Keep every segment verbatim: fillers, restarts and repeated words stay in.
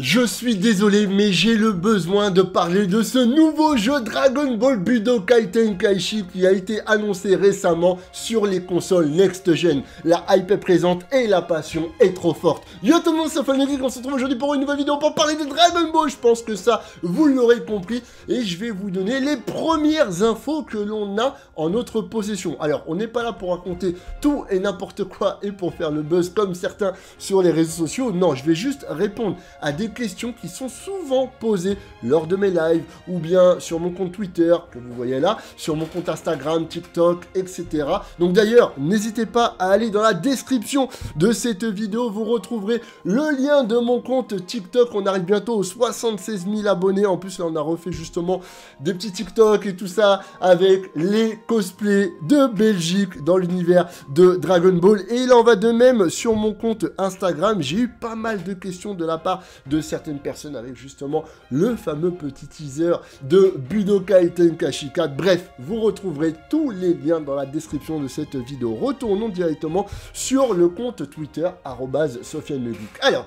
Je suis désolé, mais j'ai le besoin de parler de ce nouveau jeu Dragon Ball Budokai Tenkaichi qui a été annoncé récemment sur les consoles next-gen. La hype est présente et la passion est trop forte. Yo tout le monde, c'est Sofian, on se retrouve aujourd'hui pour une nouvelle vidéo pour parler de Dragon Ball. Je pense que ça, vous l'aurez compris. Et je vais vous donner les premières infos que l'on a en notre possession. Alors, on n'est pas là pour raconter tout et n'importe quoi et pour faire le buzz comme certains sur les réseaux sociaux. Non, je vais juste répondre à des questions qui sont souvent posées lors de mes lives ou bien sur mon compte Twitter que vous voyez là, sur mon compte Instagram, TikTok, et cetera. Donc d'ailleurs, n'hésitez pas à aller dans la description de cette vidéo, vous retrouverez le lien de mon compte TikTok. On arrive bientôt aux soixante-seize mille abonnés. En plus là, on a refait justement des petits TikTok et tout ça avec les cosplays de Belgique dans l'univers de Dragon Ball. Et il en va de même sur mon compte Instagram. J'ai eu pas mal de questions de la part de certaines personnes avec justement le fameux petit teaser de Budokai Tenkaichi quatre. Bref, vous retrouverez tous les liens dans la description de cette vidéo. Retournons directement sur le compte Twitter arobase Sofiane le Geek. Alors,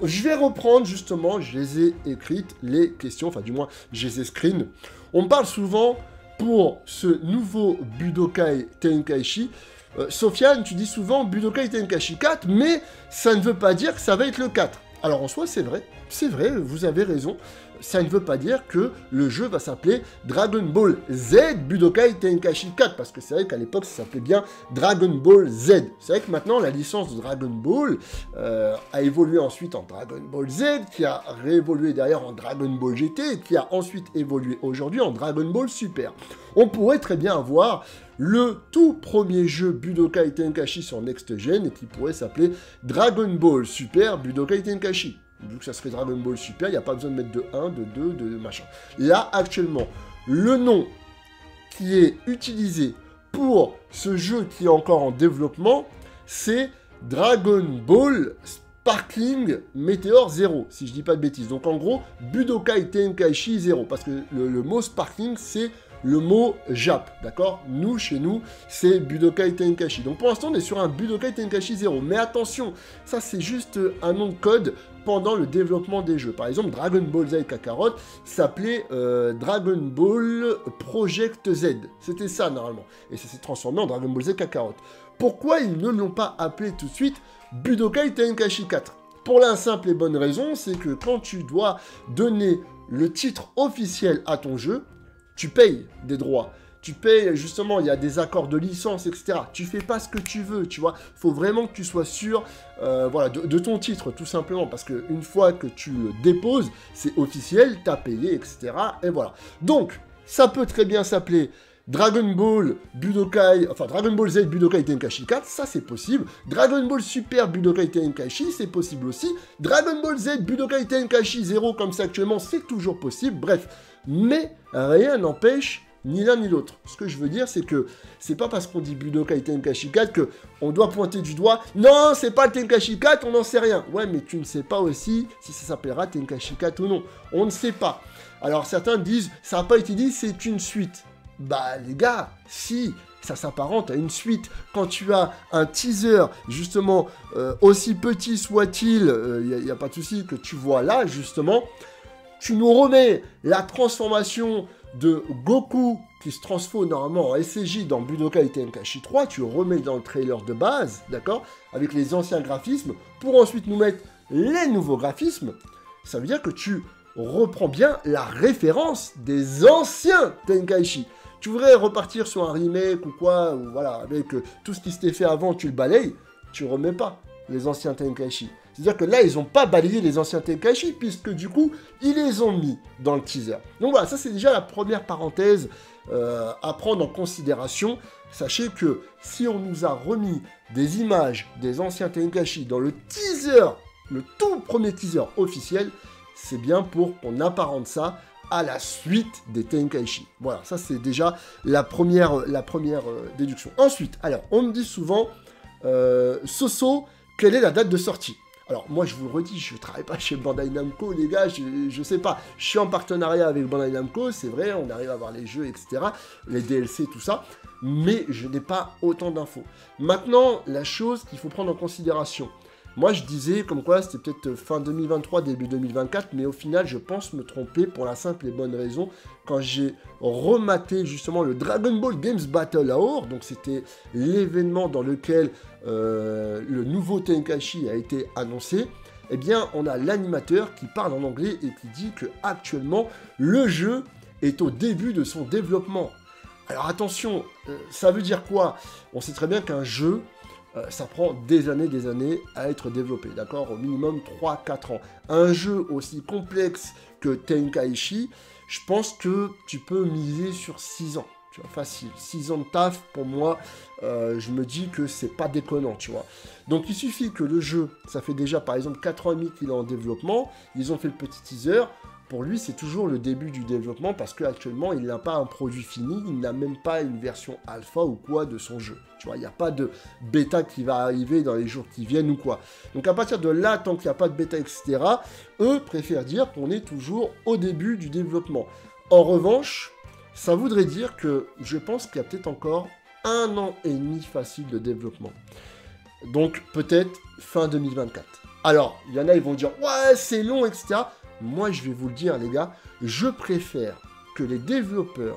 je vais reprendre justement, je les ai écrites, les questions, enfin du moins, je les ai screen. On parle souvent pour ce nouveau Budokai Tenkaichi. Euh, Sofiane, tu dis souvent Budokai Tenkaichi quatre, mais ça ne veut pas dire que ça va être le quatre. Alors en soi, c'est vrai, c'est vrai, vous avez raison. Ça ne veut pas dire que le jeu va s'appeler Dragon Ball Z Budokai Tenkaichi quatre, parce que c'est vrai qu'à l'époque, ça s'appelait bien Dragon Ball Z. C'est vrai que maintenant, la licence de Dragon Ball euh, a évolué ensuite en Dragon Ball Z, qui a réévolué derrière en Dragon Ball G T, et qui a ensuite évolué aujourd'hui en Dragon Ball Super. On pourrait très bien avoir le tout premier jeu Budokai Tenkaichi sur Next Gen, et qui pourrait s'appeler Dragon Ball Super Budokai Tenkaichi. Vu que ça serait Dragon Ball Super, il n'y a pas besoin de mettre de un, de deux, de machin. Là, actuellement, le nom qui est utilisé pour ce jeu qui est encore en développement, c'est Dragon Ball Sparking Meteor zéro, si je dis pas de bêtises. Donc en gros, Budokai Tenkaichi zéro, parce que le, le mot Sparking, c'est le mot Jap, d'accord? Nous, chez nous, c'est Budokai Tenkaichi. Donc pour l'instant, on est sur un Budokai Tenkaichi zéro. Mais attention, ça c'est juste un nom de code pendant le développement des jeux. Par exemple, Dragon Ball Z Kakarot s'appelait euh, Dragon Ball Project Z. C'était ça, normalement. Et ça s'est transformé en Dragon Ball Z Kakarot. Pourquoi ils ne l'ont pas appelé tout de suite Budokai Tenkaichi quatre? Pour la simple et bonne raison, c'est que quand tu dois donner le titre officiel à ton jeu, tu payes des droits, tu payes justement, il y a des accords de licence, et cetera. Tu fais pas ce que tu veux, tu vois. Faut vraiment que tu sois sûr euh, voilà, de, de ton titre, tout simplement. Parce qu'une fois que tu le déposes, c'est officiel, tu as payé, et cetera. Et voilà. Donc, ça peut très bien s'appeler Dragon Ball Budokai, enfin Dragon Ball Z Budokai Tenkaichi quatre, ça c'est possible. Dragon Ball Super Budokai Tenkaichi, c'est possible aussi. Dragon Ball Z Budokai Tenkaichi zéro, comme ça actuellement, c'est toujours possible. Bref, mais rien n'empêche ni l'un ni l'autre. Ce que je veux dire, c'est que c'est pas parce qu'on dit Budokai Tenkaichi quatre que on doit pointer du doigt. Non, c'est pas Tenkaichi quatre, on n'en sait rien. Ouais, mais tu ne sais pas aussi si ça s'appellera Tenkaichi quatre ou non. On ne sait pas. Alors certains disent, ça n'a pas été dit, c'est une suite. Bah les gars, si, ça s'apparente à une suite. Quand tu as un teaser, justement, euh, aussi petit soit-il, il euh, n'y a, a pas de souci, que tu vois là, justement, tu nous remets la transformation de Goku, qui se transforme normalement en S C J dans Budokai Tenkaichi trois, tu remets dans le trailer de base, d'accord, avec les anciens graphismes, pour ensuite nous mettre les nouveaux graphismes. Ça veut dire que tu reprends bien la référence des anciens Tenkaichi. Tu voudrais repartir sur un remake ou quoi, ou voilà, avec euh, tout ce qui s'était fait avant, tu le balayes, tu remets pas les anciens Tenkaichi. C'est-à-dire que là, ils n'ont pas balayé les anciens Tenkaichi, puisque du coup, ils les ont mis dans le teaser. Donc voilà, ça c'est déjà la première parenthèse euh, à prendre en considération. Sachez que si on nous a remis des images des anciens Tenkaichi dans le teaser, le tout premier teaser officiel, c'est bien pour qu'on apparente ça à la suite des Tenkaichi. Voilà, ça c'est déjà la première, la première euh, déduction. Ensuite, alors, on me dit souvent, euh, Soso, quelle est la date de sortie? Alors, moi, je vous le redis, je ne travaille pas chez Bandai Namco, les gars, je ne sais pas. Je suis en partenariat avec Bandai Namco, c'est vrai, on arrive à avoir les jeux, et cetera, les D L C, tout ça, mais je n'ai pas autant d'infos. Maintenant, la chose qu'il faut prendre en considération, Moi, je disais comme quoi c'était peut-être fin deux mille vingt-trois, début deux mille vingt-quatre, mais au final, je pense me tromper pour la simple et bonne raison. Quand j'ai rematé justement le Dragon Ball Games Battle Hour, donc c'était l'événement dans lequel euh, le nouveau Tenkaichi a été annoncé, eh bien, on a l'animateur qui parle en anglais et qui dit que actuellement le jeu est au début de son développement. Alors attention, euh, ça veut dire quoi? On sait très bien qu'un jeu, euh, ça prend des années, des années à être développé, d'accord? Au minimum trois quatre ans. Un jeu aussi complexe que Tenkaichi, je pense que tu peux miser sur six ans. Tu vois, facile. six ans de taf, pour moi, euh, je me dis que c'est pas déconnant, tu vois. Donc il suffit que le jeu, ça fait déjà par exemple quatre ans et demi qu'il est en développement, ils ont fait le petit teaser. Pour lui, c'est toujours le début du développement parce qu'actuellement, il n'a pas un produit fini, il n'a même pas une version alpha ou quoi de son jeu. Tu vois, il n'y a pas de bêta qui va arriver dans les jours qui viennent ou quoi. Donc à partir de là, tant qu'il n'y a pas de bêta, et cetera, eux préfèrent dire qu'on est toujours au début du développement. En revanche, ça voudrait dire que je pense qu'il y a peut-être encore un an et demi facile de développement. Donc peut-être fin deux mille vingt-quatre. Alors, il y en a, ils vont dire « Ouais, c'est long, et cetera » Moi, je vais vous le dire, les gars, je préfère que les développeurs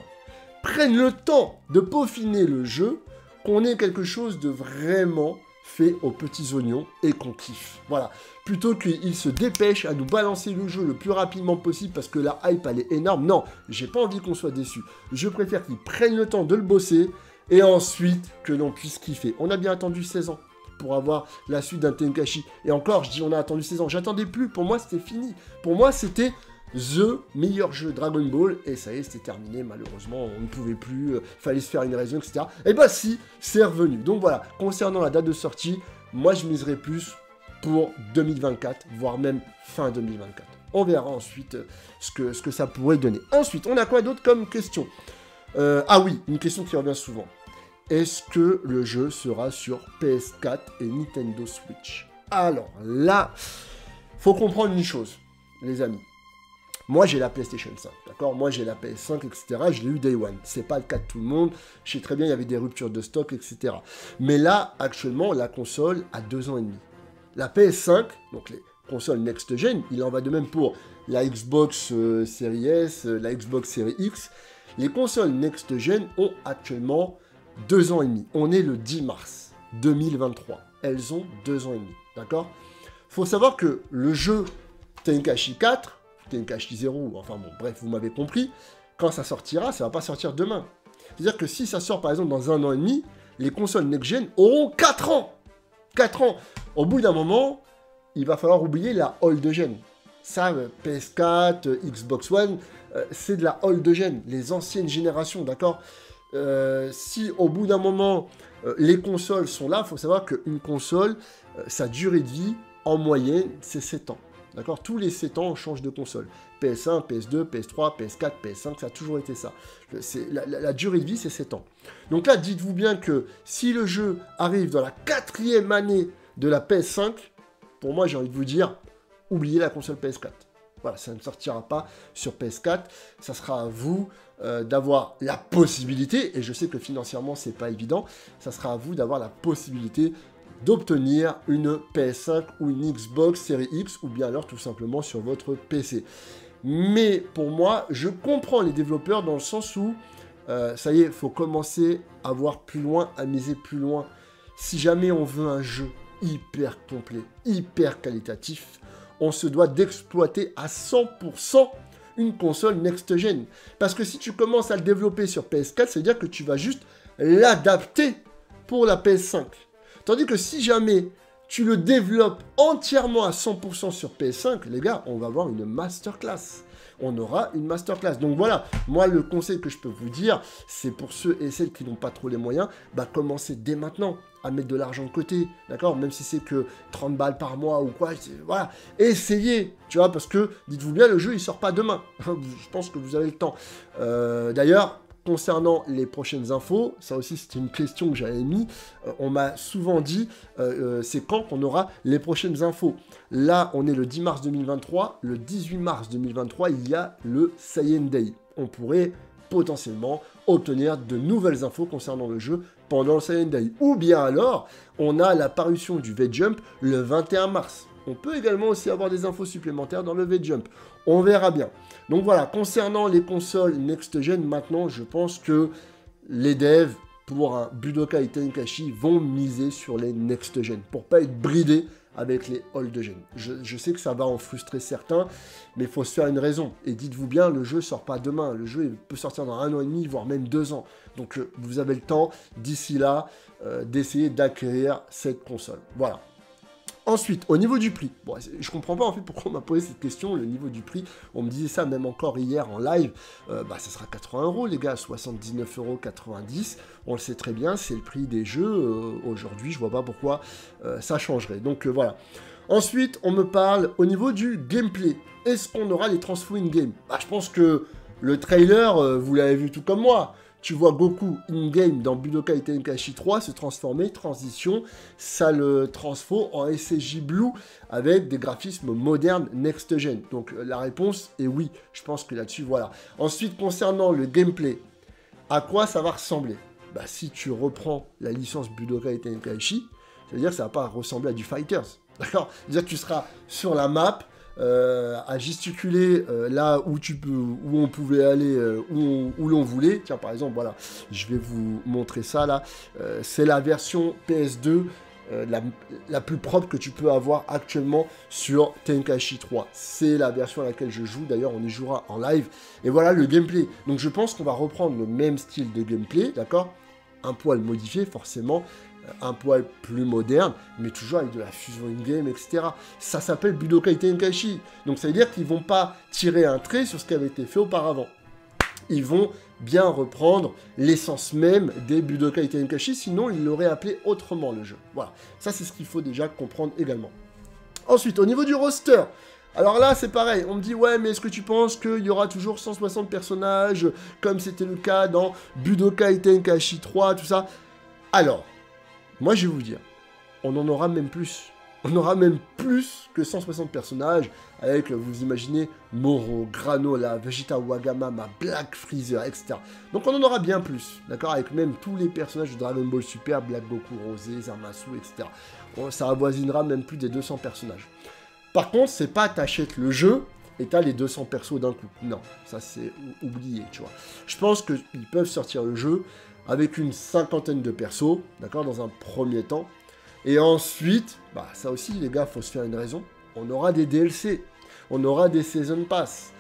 prennent le temps de peaufiner le jeu, qu'on ait quelque chose de vraiment fait aux petits oignons et qu'on kiffe. Voilà. Plutôt qu'ils se dépêchent à nous balancer le jeu le plus rapidement possible parce que la hype, elle est énorme. Non, j'ai pas envie qu'on soit déçus. Je préfère qu'ils prennent le temps de le bosser et ensuite que l'on puisse kiffer. On a bien attendu seize ans. Pour avoir la suite d'un Tenkaichi. Et encore, je dis on a attendu seize ans. J'attendais plus. Pour moi, c'était fini. Pour moi, c'était THE meilleur jeu Dragon Ball. Et ça y est, c'était terminé. Malheureusement, on ne pouvait plus. Euh, fallait se faire une raison, et cetera. Et bah si, c'est revenu. Donc voilà, concernant la date de sortie, moi, je miserais plus pour deux mille vingt-quatre, voire même fin deux mille vingt-quatre. On verra ensuite euh, ce, que, ce que ça pourrait donner. Ensuite, on a quoi d'autre comme question euh, Ah oui, une question qui revient souvent. Est-ce que le jeu sera sur P S quatre et Nintendo Switch? Alors là, faut comprendre une chose, les amis. Moi, j'ai la PlayStation cinq, d'accord? Moi, j'ai la P S cinq, et cetera. Je l'ai eu Day One. C'est pas le cas de tout le monde. Je sais très bien, il y avait des ruptures de stock, et cetera. Mais là, actuellement, la console a deux ans et demi. La P S cinq, donc les consoles next-gen, il en va de même pour la Xbox euh, Series S, euh, la Xbox Series X. Les consoles next-gen ont actuellement deux ans et demi. On est le dix mars deux mille vingt-trois. Elles ont deux ans et demi. D'accord? Faut savoir que le jeu Tenkaichi quatre, Tenkaichi zéro, enfin bon, bref, vous m'avez compris, quand ça sortira, ça va pas sortir demain. C'est-à-dire que si ça sort par exemple dans un an et demi, les consoles next-gen auront quatre ans. quatre ans. Au bout d'un moment, il va falloir oublier la old-gen. Ça, P S quatre, Xbox One, euh, c'est de la old-gen. Les anciennes générations, d'accord? Euh, si au bout d'un moment euh, les consoles sont là, il faut savoir qu'une console, euh, sa durée de vie en moyenne, c'est sept ans. D'accord? Tous les sept ans, on change de console. P S un, P S deux, P S trois, P S quatre, P S cinq, ça a toujours été ça. La, la, la durée de vie, c'est sept ans. Donc là, dites-vous bien que si le jeu arrive dans la quatrième année de la P S cinq, pour moi, j'ai envie de vous dire, oubliez la console P S quatre. Voilà, ça ne sortira pas sur P S quatre. Ça sera à vous euh, d'avoir la possibilité, et je sais que financièrement, c'est pas évident, ça sera à vous d'avoir la possibilité d'obtenir une P S cinq ou une Xbox Series X, ou bien alors tout simplement sur votre P C. Mais pour moi, je comprends les développeurs dans le sens où, euh, ça y est, il faut commencer à voir plus loin, à miser plus loin. Si jamais on veut un jeu hyper complet, hyper qualitatif, on se doit d'exploiter à cent pour cent une console next-gen. Parce que si tu commences à le développer sur P S quatre, ça veut dire que tu vas juste l'adapter pour la P S cinq. Tandis que si jamais tu le développes entièrement à cent pour cent sur P S cinq, les gars, on va avoir une masterclass. On aura une masterclass. Donc voilà, moi, le conseil que je peux vous dire, c'est pour ceux et celles qui n'ont pas trop les moyens, bah commencez dès maintenant à mettre de l'argent de côté, d'accord? Même si c'est que trente balles par mois ou quoi, voilà. Essayez, tu vois, parce que, dites-vous bien, le jeu, il sort pas demain. Je pense que vous avez le temps. Euh, D'ailleurs, concernant les prochaines infos, ça aussi, c'était une question que j'avais mis. Euh, on m'a souvent dit, euh, euh, c'est quand qu'on aura les prochaines infos. Là, on est le dix mars deux mille vingt-trois. Le dix-huit mars deux mille vingt-trois, il y a le Saiyan Day. On pourrait potentiellement obtenir de nouvelles infos concernant le jeu pendant le Saiyan Day. Ou bien alors, on a la parution du V-Jump le vingt et un mars. On peut également aussi avoir des infos supplémentaires dans le V-Jump. On verra bien. Donc voilà, concernant les consoles next-gen, maintenant, je pense que les devs pour un Budokai Tenkaichi vont miser sur les next-gen pour pas être bridés avec les old-gen. Je, je sais que ça va en frustrer certains, mais il faut se faire une raison. Et dites-vous bien, le jeu sort pas demain. Le jeu il peut sortir dans un an et demi, voire même deux ans. Donc euh, vous avez le temps d'ici là euh, d'essayer d'acquérir cette console. Voilà. Ensuite, au niveau du prix, bon, je comprends pas en fait pourquoi on m'a posé cette question, le niveau du prix, on me disait ça même encore hier en live, euh, bah ça sera quatre-vingts euros les gars, soixante-dix-neuf euros quatre-vingt-dix, on le sait très bien, c'est le prix des jeux, euh, aujourd'hui je vois pas pourquoi euh, ça changerait, donc euh, voilà. Ensuite, on me parle au niveau du gameplay, est-ce qu'on aura les transfo in-game? Bah je pense que le trailer, euh, vous l'avez vu tout comme moi. Tu vois Goku in-game dans Budokai Tenkaichi trois se transformer, transition, ça le transfo en S C J Blue avec des graphismes modernes next-gen. Donc la réponse est oui, je pense que là-dessus, voilà. Ensuite, concernant le gameplay, à quoi ça va ressembler? Bah si tu reprends la licence Budokai Tenkaichi, ça veut dire que ça va pas ressembler à du Fighters, d'accord? C'est-à-dire que tu seras sur la map, Euh, à gesticuler euh, là où tu peux, où on pouvait aller, euh, où, où l'on voulait. Tiens, par exemple, voilà, je vais vous montrer ça là. Euh, c'est la version P S deux euh, la, la plus propre que tu peux avoir actuellement sur Tenkaichi trois. C'est la version à laquelle je joue. D'ailleurs, on y jouera en live. Et voilà le gameplay. Donc, je pense qu'on va reprendre le même style de gameplay, d'accord? Un poil modifié, forcément. Un poil plus moderne, mais toujours avec de la fusion in-game, et cetera. Ça s'appelle Budokai Tenkaichi. Donc ça veut dire qu'ils vont pas tirer un trait sur ce qui avait été fait auparavant. Ils vont bien reprendre l'essence même des Budokai Tenkaichi, sinon ils l'auraient appelé autrement le jeu. Voilà, ça c'est ce qu'il faut déjà comprendre également. Ensuite, au niveau du roster, alors là c'est pareil, on me dit ouais mais est-ce que tu penses qu'il y aura toujours cent soixante personnages comme c'était le cas dans Budokai Tenkaichi trois, tout ça? Alors, moi, je vais vous dire, on en aura même plus. On aura même plus que cent soixante personnages avec, vous imaginez, Moro, Granola, Vegeta Wagamama, Black Freezer, et cetera. Donc, on en aura bien plus, d'accord? Avec même tous les personnages de Dragon Ball Super, Black Goku, Rosé, Zamasu, et cetera. Bon, ça avoisinera même plus des deux cents personnages. Par contre, c'est pas t'achètes le jeu et t'as les deux cents persos d'un coup. Non, ça, c'est oublié, tu vois. Je pense qu'ils peuvent sortir le jeu avec une cinquantaine de persos, d'accord, dans un premier temps. Et ensuite, bah ça aussi, les gars, faut se faire une raison. On aura des D L C, on aura des Season Pass.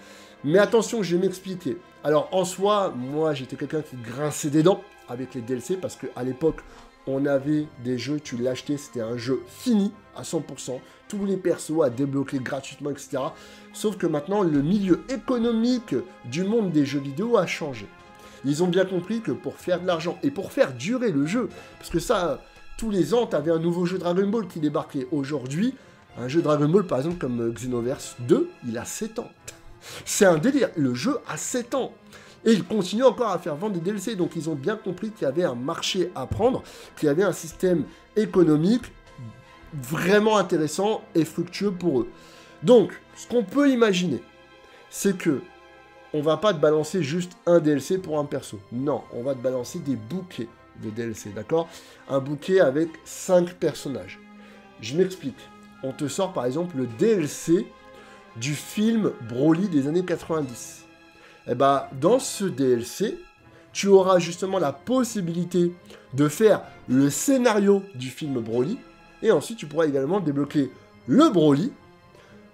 Mais attention, je vais m'expliquer. Alors, en soi, moi, j'étais quelqu'un qui grinçait des dents avec les D L C, parce qu'à l'époque, on avait des jeux, tu l'achetais, c'était un jeu fini, à cent pour cent, tous les persos à débloquer gratuitement, et cetera. Sauf que maintenant, le milieu économique du monde des jeux vidéo a changé. Ils ont bien compris que pour faire de l'argent et pour faire durer le jeu, parce que ça, tous les ans, t'avais un nouveau jeu Dragon Ball qui débarquait. Aujourd'hui, un jeu Dragon Ball, par exemple, comme Xenoverse deux, il a sept ans. C'est un délire. Le jeu a sept ans. Et ils continuent encore à faire vendre des D L C. Donc, ils ont bien compris qu'il y avait un marché à prendre, qu'il y avait un système économique vraiment intéressant et fructueux pour eux. Donc, ce qu'on peut imaginer, c'est que on va pas te balancer juste un D L C pour un perso. Non, on va te balancer des bouquets de D L C, d'accord? Un bouquet avec cinq personnages. Je m'explique. On te sort par exemple le D L C du film Broly des années quatre-vingt-dix. Et bah, dans ce D L C, tu auras justement la possibilité de faire le scénario du film Broly. Et ensuite, tu pourras également débloquer le Broly,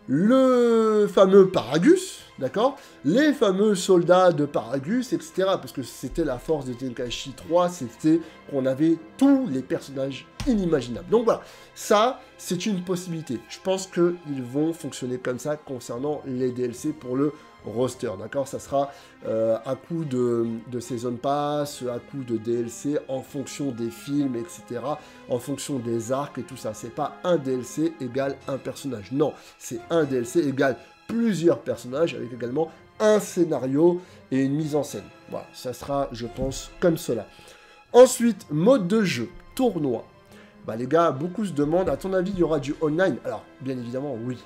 le fameux Paragus, d'accord? Les fameux soldats de Paragus, et cetera. Parce que c'était la force de Tenkaichi trois, c'était qu'on avait tous les personnages inimaginables. Donc voilà, ça, c'est une possibilité. Je pense qu'ils vont fonctionner comme ça concernant les D L C pour le roster, d'accord? Ça sera euh, à coup de, de Season Pass, à coup de D L C, en fonction des films, et cetera, en fonction des arcs et tout ça. C'est pas un D L C égale un personnage. Non, c'est un D L C égale plusieurs personnages avec également un scénario et une mise en scène. Voilà, ça sera, je pense, comme cela. Ensuite, mode de jeu, tournoi. Bah les gars, beaucoup se demandent, à ton avis, il y aura du online? Alors, bien évidemment, oui.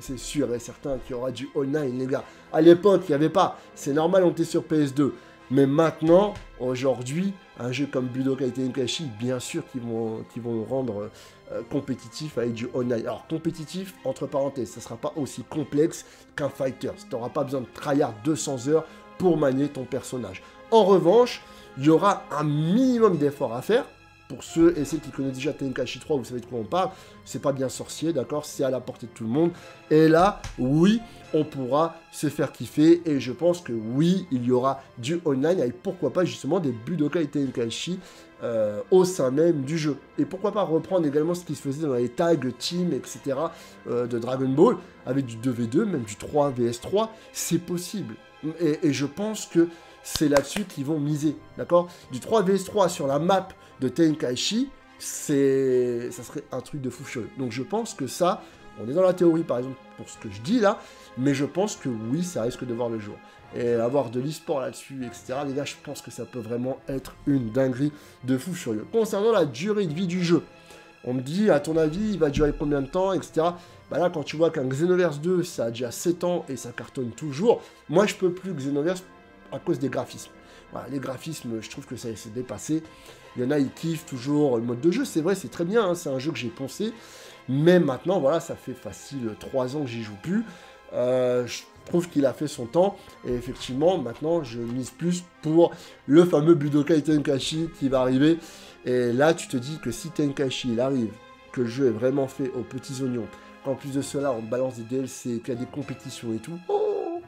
C'est sûr et certain qu'il y aura du online, les gars. À l'époque, il n'y avait pas. C'est normal, on était sur P S deux. Mais maintenant, aujourd'hui, un jeu comme Budokai Tenkaichi, bien sûr qu'ils vont, qu'ils vont rendre euh, compétitif avec du online. Alors, compétitif, entre parenthèses, ça ne sera pas aussi complexe qu'un fighter. Tu n'auras pas besoin de tryhard deux cents heures pour manier ton personnage. En revanche, il y aura un minimum d'efforts à faire. Pour ceux et celles qui connaissent déjà Tenkaichi trois, vous savez de quoi on parle, c'est pas bien sorcier, d'accord, c'est à la portée de tout le monde. Et là, oui, on pourra se faire kiffer, et je pense que oui, il y aura du online, et pourquoi pas justement des Budokai Tenkaichi euh, au sein même du jeu. Et pourquoi pas reprendre également ce qui se faisait dans les tags, teams, et cetera euh, de Dragon Ball, avec du deux V deux, même du trois V S trois, c'est possible. Et, et je pense que c'est là-dessus qu'ils vont miser, d'accord? Du trois V S trois sur la map de Tenkaichi, c'est... ça serait un truc de fou furieux. Donc je pense que ça, on est dans la théorie par exemple pour ce que je dis là, mais je pense que oui, ça risque de voir le jour. Et avoir de l'e-sport là-dessus, et cetera. Les gars, je pense que ça peut vraiment être une dinguerie de fou furieux. Concernant la durée de vie du jeu, on me dit, à ton avis, il va durer combien de temps, et cetera. Bah là, quand tu vois qu'un Xenoverse deux, ça a déjà sept ans et ça cartonne toujours, moi je peux plus Xenoverse à cause des graphismes. Voilà, les graphismes, je trouve que ça s'est dépassé. Il y en a, ils kiffent toujours le mode de jeu. C'est vrai, c'est très bien. Hein, c'est un jeu que j'ai poncé. Mais maintenant, voilà, ça fait facile trois ans que j'y joue plus. Euh, je trouve qu'il a fait son temps. Et effectivement, maintenant, je mise plus pour le fameux Budokai Tenkaichi qui va arriver. Et là, tu te dis que si Tenkaichi, il arrive, que le jeu est vraiment fait aux petits oignons, qu'en plus de cela, on balance des D L C, qu'il y a des compétitions et tout... Oh,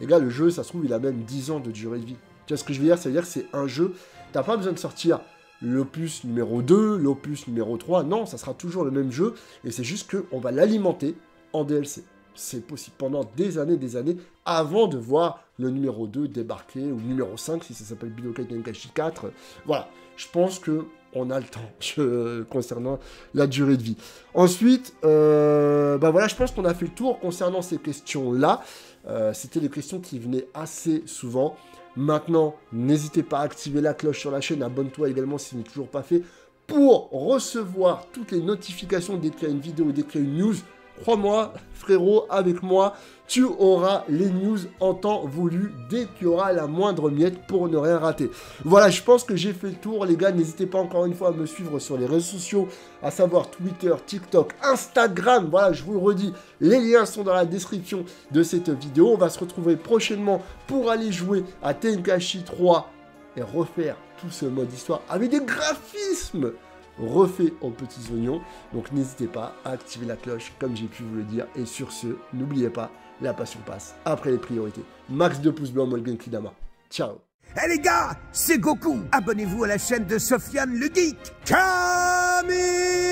les gars, le jeu, ça se trouve, il a même dix ans de durée de vie. Tu vois ce que je veux dire? Ça veut dire que c'est un jeu. T'as pas besoin de sortir l'opus numéro deux, l'opus numéro trois. Non, ça sera toujours le même jeu. Et c'est juste qu'on va l'alimenter en D L C. C'est possible pendant des années, des années, avant de voir le numéro deux débarquer, ou numéro cinq, si ça s'appelle Budokai Tenkaichi quatre. Voilà, je pense que on a le temps euh, concernant la durée de vie. Ensuite, euh, bah voilà, je pense qu'on a fait le tour concernant ces questions-là. Euh, C'était les questions qui venaient assez souvent. Maintenant, n'hésitez pas à activer la cloche sur la chaîne. Abonne-toi également si ce n'est toujours pas fait, pour recevoir toutes les notifications dès qu'il y a une vidéo, dès qu'il y a une news. Crois-moi, frérot, avec moi, tu auras les news en temps voulu dès qu'il y aura la moindre miette pour ne rien rater. Voilà, je pense que j'ai fait le tour, les gars. N'hésitez pas encore une fois à me suivre sur les réseaux sociaux, à savoir Twitter, TikTok, Instagram. Voilà, je vous le redis, les liens sont dans la description de cette vidéo. On va se retrouver prochainement pour aller jouer à Tenkaichi trois et refaire tout ce mode histoire avec des graphismes refait aux petits oignons. Donc n'hésitez pas à activer la cloche comme j'ai pu vous le dire, et sur ce, n'oubliez pas, la passion passe après les priorités. Max de pouces bleus, Molgan Kidama. Ciao. Eh hey les gars, c'est Goku. Abonnez-vous à la chaîne de Sofiane le Geek. Camille.